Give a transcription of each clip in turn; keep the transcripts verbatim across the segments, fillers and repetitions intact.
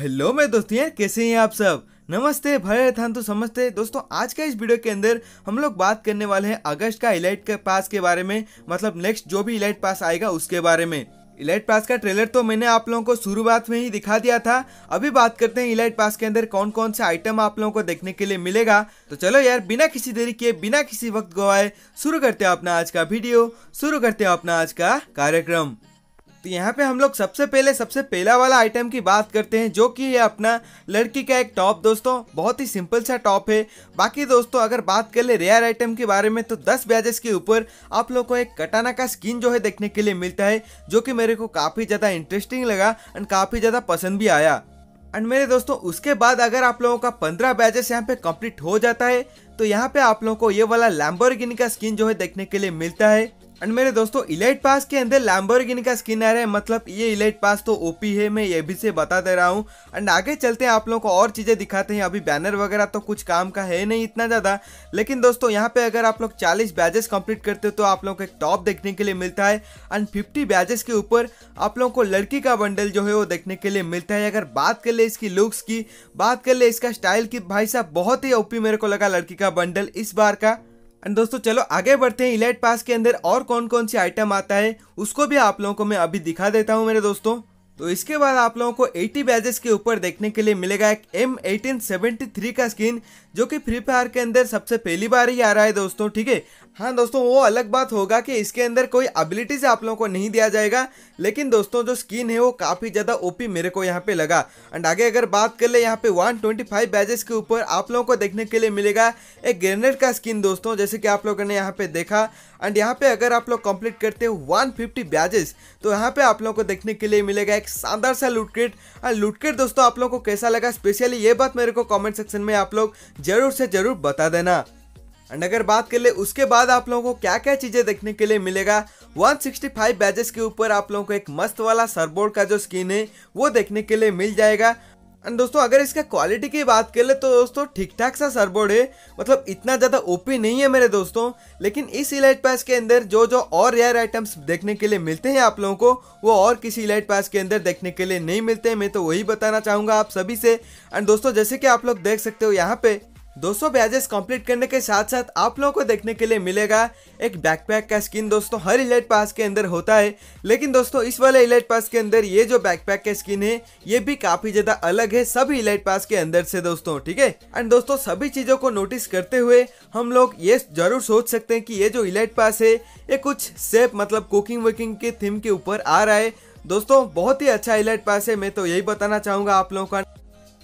Hello मेरे दोस्त यार, कैसे हैं आप सब। नमस्ते भले थान तो समझते। दोस्तों आज का इस वीडियो के अंदर हम लोग बात करने वाले हैं अगस्त का इलाइट के पास के बारे में, मतलब नेक्स्ट जो भी इलाइट पास आएगा उसके बारे में। इलाइट पास का ट्रेलर तो मैंने आप लोगों को शुरुआत में ही दिखा दिया था। अभी बात करते हैं इलाइट पास के अंदर कौन कौन से आइटम आप लोगों को देखने के लिए मिलेगा। तो चलो यार बिना किसी देरी किए, बिना किसी वक्त गवाए शुरू करते हैं अपना आज का वीडियो, शुरू करते हैं अपना आज का कार्यक्रम। तो यहाँ पे हम लोग सबसे पहले सबसे पहला वाला आइटम की बात करते हैं, जो कि है अपना लड़की का एक टॉप। दोस्तों बहुत ही सिंपल सा टॉप है। बाकी दोस्तों अगर बात कर ले रेयर आइटम के बारे में तो दस बैजेस के ऊपर आप लोगों को एक कटाना का स्किन जो है देखने के लिए मिलता है, जो कि मेरे को काफ़ी ज़्यादा इंटरेस्टिंग लगा एंड काफ़ी ज़्यादा पसंद भी आया। एंड मेरे दोस्तों उसके बाद अगर आप लोगों का पंद्रह बैजेस यहाँ पे कंप्लीट हो जाता है तो यहाँ पे आप लोगों को ये वाला लैम्बोर्गिनी का स्किन जो है देखने के लिए मिलता है। एंड मेरे दोस्तों इलाइट पास के अंदर लैम्बोर्गिनी का स्किन आ रहा है, मतलब ये इलाइट पास तो ओपी है, मैं ये भी से बता दे रहा हूँ। एंड आगे चलते हैं आप लोगों को और चीज़ें दिखाते हैं। अभी बैनर वगैरह तो कुछ काम का है नहीं इतना ज़्यादा, लेकिन दोस्तों यहाँ पे अगर आप लोग चालीस बैजेस कंप्लीट करते हो तो आप लोगों को एक टॉप देखने के लिए मिलता है। एंड फिफ्टी बैजेस के ऊपर आप लोगों को लड़की का बंडल जो है वो देखने के लिए मिलता है। अगर बात कर ले इसकी लुक्स की, बात कर ले इसका स्टाइल की, भाई साहब बहुत ही ओपी मेरे को लगा लड़की का बंडल इस बार का। एंड दोस्तों चलो आगे बढ़ते हैं। इलाइट पास के अंदर और कौन कौन सी आइटम आता है उसको भी आप लोगों को मैं अभी दिखा देता हूं मेरे दोस्तों। तो इसके बाद आप लोगों को अस्सी बैजेस के ऊपर देखने के लिए मिलेगा एक एम अठारह सौ तिहत्तर का स्किन, जो कि फ्री फायर के अंदर सबसे पहली बार ही आ रहा है दोस्तों, ठीक है। हाँ दोस्तों वो अलग बात होगा कि इसके अंदर कोई एबिलिटीज आप लोगों को नहीं दिया जाएगा, लेकिन दोस्तों जो स्किन है वो काफ़ी ज़्यादा ओपी मेरे को यहाँ पे लगा। एंड आगे अगर बात कर ले यहाँ पे एक सौ पच्चीस बैजेस के ऊपर आप लोगों को देखने के लिए मिलेगा एक ग्रेनेड का स्किन दोस्तों, जैसे कि आप लोगों ने यहाँ पे देखा। एंड यहाँ पे अगर आप लोग कंप्लीट करते हो एक सौ पचास बैजेस तो यहाँ पे आप लोगों को देखने के लिए मिलेगा एक शानदार सा लूटकेट। और लूटकेट दोस्तों आप लोगों को कैसा लगा स्पेशली ये बात मेरे को कमेंट सेक्शन में आप लोग ज़रूर से ज़रूर बता देना। एंड अगर बात कर ले उसके बाद आप लोगों को क्या क्या चीज़ें देखने के लिए मिलेगा, एक सौ पैंसठ बैजेस के ऊपर आप लोगों को एक मस्त वाला सरबोर्ड का जो स्किन है वो देखने के लिए मिल जाएगा। एंड दोस्तों अगर इसका क्वालिटी की बात कर ले तो दोस्तों ठीक ठाक सा सरबोर्ड है, मतलब इतना ज़्यादा ओपी नहीं है मेरे दोस्तों। लेकिन इस इलाइट पास के अंदर जो जो और रेयर आइटम्स देखने के लिए मिलते हैं आप लोगों को वो और किसी इलाइट पास के अंदर देखने के लिए नहीं मिलते हैं, मैं तो वही बताना चाहूँगा आप सभी से। एंड दोस्तों जैसे कि आप लोग देख सकते हो यहाँ पे दो सौ बैजेस कंप्लीट करने के साथ साथ आप लोगों को देखने के लिए मिलेगा एक बैकपैक का स्किन। दोस्तों हर इलाइट पास के अंदर होता है, लेकिन दोस्तों इस वाले इलाइट पास के अंदर ये जो बैकपैक का स्किन है ये भी काफ़ी ज़्यादा अलग है सभी इलाइट पास के अंदर से दोस्तों, ठीक है। एंड दोस्तों सभी चीज़ों को नोटिस करते हुए हम लोग ये जरूर सोच सकते हैं कि ये जो इलाइट पास है ये कुछ सेफ मतलब कुकिंग वुकिंग के थीम के ऊपर आ रहा है। दोस्तों बहुत ही अच्छा इलाइट पास है, मैं तो यही बताना चाहूँगा आप लोगों का।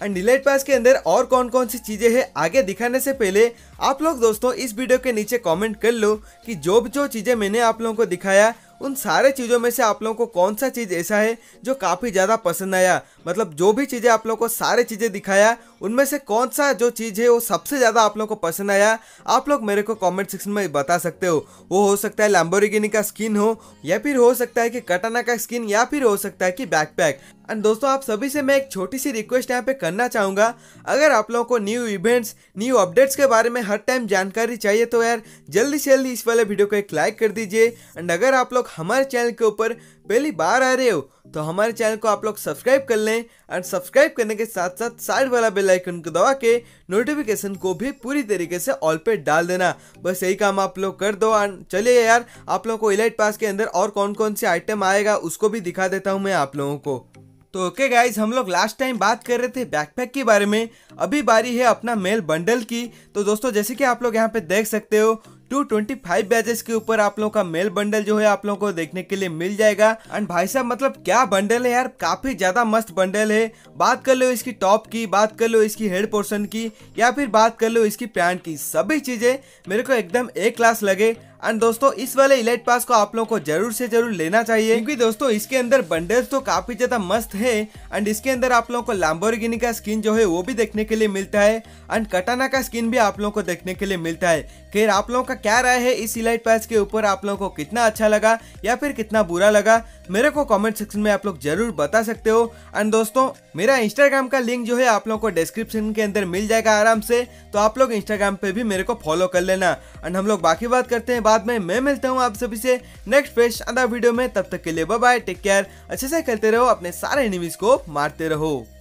एंड इलाइट पास के अंदर और कौन कौन सी चीज़ें हैं आगे दिखाने से पहले आप लोग दोस्तों इस वीडियो के नीचे कमेंट कर लो कि जो जो चीज़ें मैंने आप लोगों को दिखाया उन सारे चीज़ों में से आप लोगों को कौन सा चीज़ ऐसा है जो काफ़ी ज़्यादा पसंद आया, मतलब जो भी चीज़ें आप लोगों को सारे चीज़ें दिखाया उनमें से कौन सा जो चीज़ है वो सबसे ज़्यादा आप लोगों को पसंद आया। आप लोग मेरे को कमेंट सेक्शन में बता सकते हो। वो हो सकता है लैम्बोर्गिनी का स्किन हो, या फिर हो सकता है कि कटाना का स्किन, या फिर हो सकता है कि बैकपैक। एंड दोस्तों आप सभी से मैं एक छोटी सी रिक्वेस्ट यहाँ पे करना चाहूँगा, अगर आप लोगों को न्यू इवेंट्स न्यू अपडेट्स के बारे में हर टाइम जानकारी चाहिए तो यार जल्दी से जल्दी इस वाले वीडियो को एक लाइक कर दीजिए। एंड अगर आप लोग हमारे चैनल के ऊपर पहली बार आ रहे हो तो हमारे चैनल को आप लोग सब्सक्राइब कर लें। एंड सब्सक्राइब करने के साथ साथ साइड वाला बेल आइकन को दबा के नोटिफिकेशन को भी पूरी तरीके से ऑल पे डाल देना, बस यही काम आप लोग कर दो। एंड चलिए यार आप लोगों को इलाइट पास के अंदर और कौन कौन से आइटम आएगा उसको भी दिखा देता हूँ मैं आप लोगों को। तो ओके गाइज, हम लोग लास्ट टाइम बात कर रहे थे बैकपैक के बारे में, अभी बारी है अपना मेल बंडल की। तो दोस्तों जैसे कि आप लोग यहाँ पे देख सकते हो दो सौ पच्चीस बैजेस के ऊपर आप लोगों का मेल बंडल जो है आप लोगों को देखने के लिए मिल जाएगा। एंड भाई साहब मतलब क्या बंडल है यार, काफ़ी ज़्यादा मस्त बंडल है। बात कर लो इसकी टॉप की, बात कर लो इसकी हेड पोर्शन की, या फिर बात कर लो इसकी पैंट की, सभी चीज़ें मेरे को एकदम ए क्लास लगे। एंड दोस्तों इस वाले इलाइट पास को आप लोगों को जरूर से जरूर लेना चाहिए, क्योंकि दोस्तों इसके अंदर बंडल्स तो काफ़ी ज़्यादा मस्त है। एंड इसके अंदर आप लोगों को लैम्बोर्गिनी का स्किन जो है वो भी देखने के लिए मिलता है, एंड कटाना का स्किन भी आप लोगों को देखने के लिए मिलता है। खैर आप लोगों का क्या राय है इस इलाइट पास के ऊपर, आप लोगों को कितना अच्छा लगा या फिर कितना बुरा लगा मेरे को कमेंट सेक्शन में आप लोग जरूर बता सकते हो। एंड दोस्तों मेरा इंस्टाग्राम का लिंक जो है आप लोगों को डिस्क्रिप्शन के अंदर मिल जाएगा आराम से, तो आप लोग इंस्टाग्राम पे भी मेरे को फॉलो कर लेना। एंड हम लोग बाकी बात करते हैं बाद में, मैं मिलता हूँ आप सभी से नेक्स्ट फ्रेश अंदर वीडियो में। तब तक के लिए बाय बाय, टेक केयर, अच्छे से खेलते रहो, अपने सारे एनिमीज को मारते रहो।